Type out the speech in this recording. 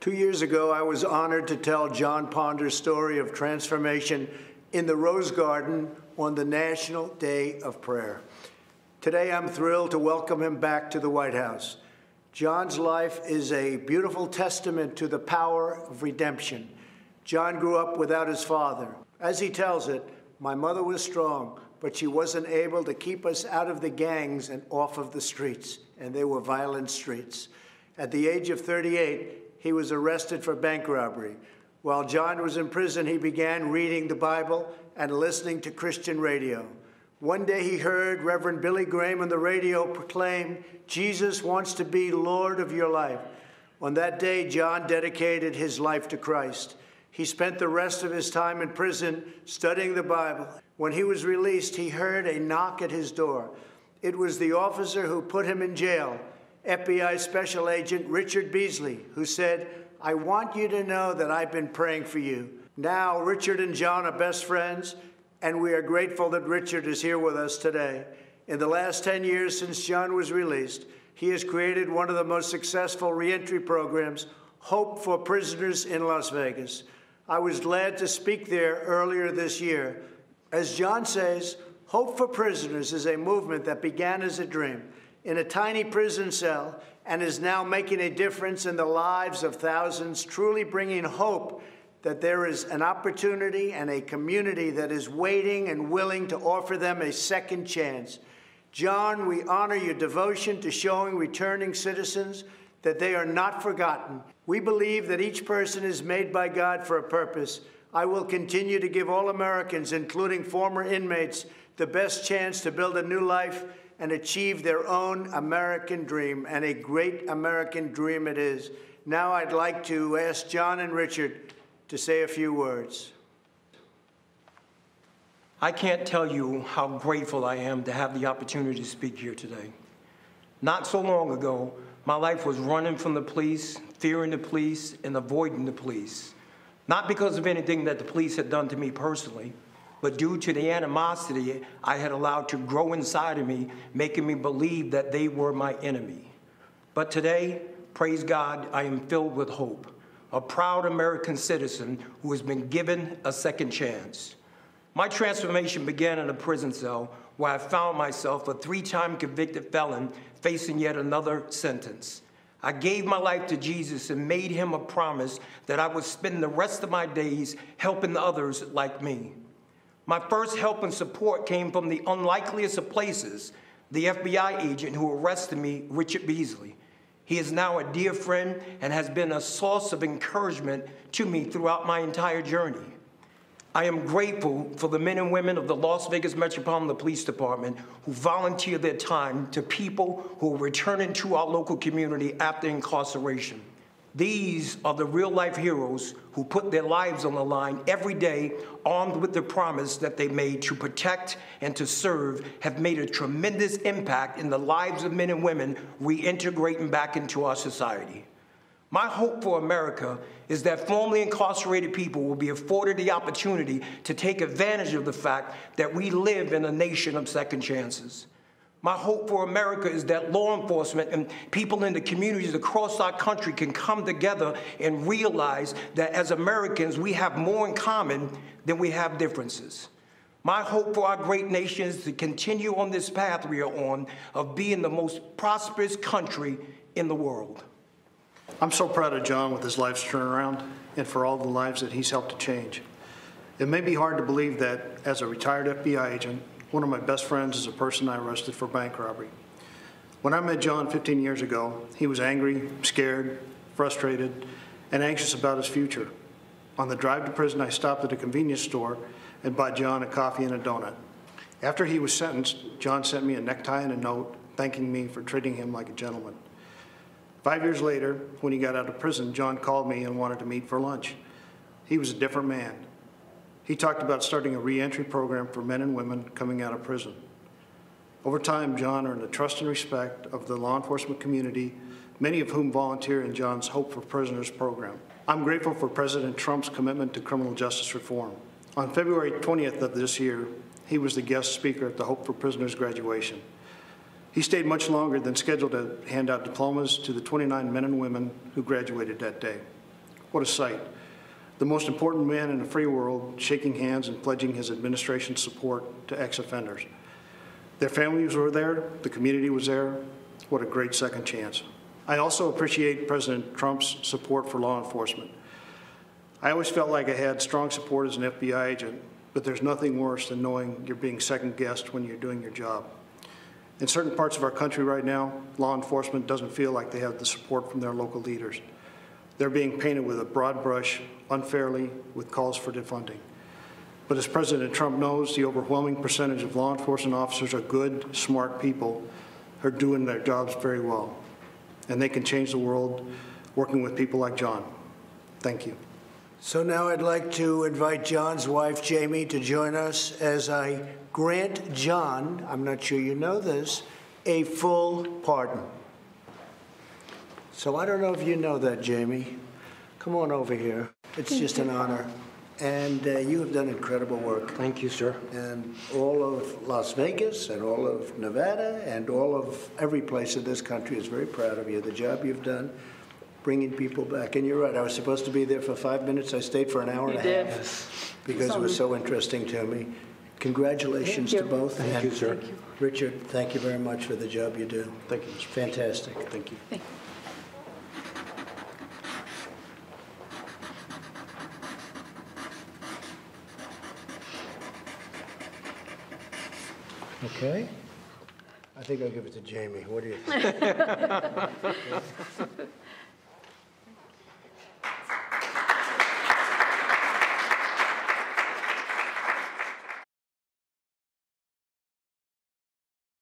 2 years ago, I was honored to tell Jon Ponder's story of transformation in the Rose Garden on the National Day of Prayer. Today, I'm thrilled to welcome him back to the White House. Jon's life is a beautiful testament to the power of redemption. Jon grew up without his father. As he tells it, my mother was strong, but she wasn't able to keep us out of the gangs and off of the streets, and they were violent streets. At the age of 38, he was arrested for bank robbery. While Jon was in prison, he began reading the Bible and listening to Christian radio. One day he heard Reverend Billy Graham on the radio proclaim, "Jesus wants to be Lord of your life." On that day, Jon dedicated his life to Christ. He spent the rest of his time in prison studying the Bible. When he was released, he heard a knock at his door. It was the officer who put him in jail, FBI Special Agent Richard Beasley, who said, "I want you to know that I've been praying for you." Now, Richard and Jon are best friends, and we are grateful that Richard is here with us today. In the last 10 years since Jon was released, he has created one of the most successful reentry programs, Hope for Prisoners in Las Vegas. I was glad to speak there earlier this year. As Jon says, Hope for Prisoners is a movement that began as a dream in a tiny prison cell and is now making a difference in the lives of thousands, truly bringing hope that there is an opportunity and a community that is waiting and willing to offer them a second chance. Jon, we honor your devotion to showing returning citizens that they are not forgotten. We believe that each person is made by God for a purpose. I will continue to give all Americans, including former inmates, the best chance to build a new life and achieve their own American dream, and a great American dream it is. Now I'd like to ask Jon and Richard to say a few words. I can't tell you how grateful I am to have the opportunity to speak here today. Not so long ago, my life was running from the police, fearing the police, and avoiding the police. Not because of anything that the police had done to me personally, but due to the animosity I had allowed to grow inside of me, making me believe that they were my enemy. But today, praise God, I am filled with hope. A proud American citizen who has been given a second chance. My transformation began in a prison cell where I found myself a three-time convicted felon facing yet another sentence. I gave my life to Jesus and made him a promise that I would spend the rest of my days helping others like me. My first help and support came from the unlikeliest of places, the FBI agent who arrested me, Richard Beasley. He is now a dear friend and has been a source of encouragement to me throughout my entire journey. I am grateful for the men and women of the Las Vegas Metropolitan Police Department who volunteer their time to people who are returning to our local community after incarceration. These are the real-life heroes who put their lives on the line every day, armed with the promise that they made to protect and to serve, have made a tremendous impact in the lives of men and women reintegrating back into our society. My hope for America is that formerly incarcerated people will be afforded the opportunity to take advantage of the fact that we live in a nation of second chances. My hope for America is that law enforcement and people in the communities across our country can come together and realize that as Americans, we have more in common than we have differences. My hope for our great nation is to continue on this path we are on of being the most prosperous country in the world. I'm so proud of Jon with his life's turnaround and for all the lives that he's helped to change. It may be hard to believe that as a retired FBI agent, one of my best friends is a person I arrested for bank robbery. When I met Jon 15 years ago, he was angry, scared, frustrated, and anxious about his future. On the drive to prison, I stopped at a convenience store and bought Jon a coffee and a donut. After he was sentenced, Jon sent me a necktie and a note thanking me for treating him like a gentleman. 5 years later, when he got out of prison, Jon called me and wanted to meet for lunch. He was a different man. He talked about starting a reentry program for men and women coming out of prison. Over time, Jon earned the trust and respect of the law enforcement community, many of whom volunteer in Jon's Hope for Prisoners program. I'm grateful for President Trump's commitment to criminal justice reform. On February 20th of this year, he was the guest speaker at the Hope for Prisoners graduation. He stayed much longer than scheduled to hand out diplomas to the 29 men and women who graduated that day. What a sight. The most important man in the free world shaking hands and pledging his administration's support to ex-offenders. Their families were there, the community was there. What a great second chance. I also appreciate President Trump's support for law enforcement. I always felt like I had strong support as an FBI agent, but there's nothing worse than knowing you're being second-guessed when you're doing your job. In certain parts of our country right now, law enforcement doesn't feel like they have the support from their local leaders. They're being painted with a broad brush, unfairly, with calls for defunding. But as President Trump knows, the overwhelming percentage of law enforcement officers are good, smart people who are doing their jobs very well. And they can change the world working with people like Jon. Thank you. So now I'd like to invite Jon's wife, Jamie, to join us as I grant Jon, I'm not sure you know this, a full pardon. So I don't know if you know that, Jamie. Come on over here. It's just an honor. And you have done incredible work. Thank you, sir. And all of Las Vegas and all of Nevada and all of every place in this country is very proud of you. The job you've done, bringing people back. And you're right, I was supposed to be there for 5 minutes. I stayed for an hour and a half because it was so interesting to me. Congratulations to both. Thank you, sir. Thank you. Richard, thank you very much for the job you do. Thank you. It's fantastic. Thank you. Thank you. Okay. I think I'll give it to Jamie. What do you think?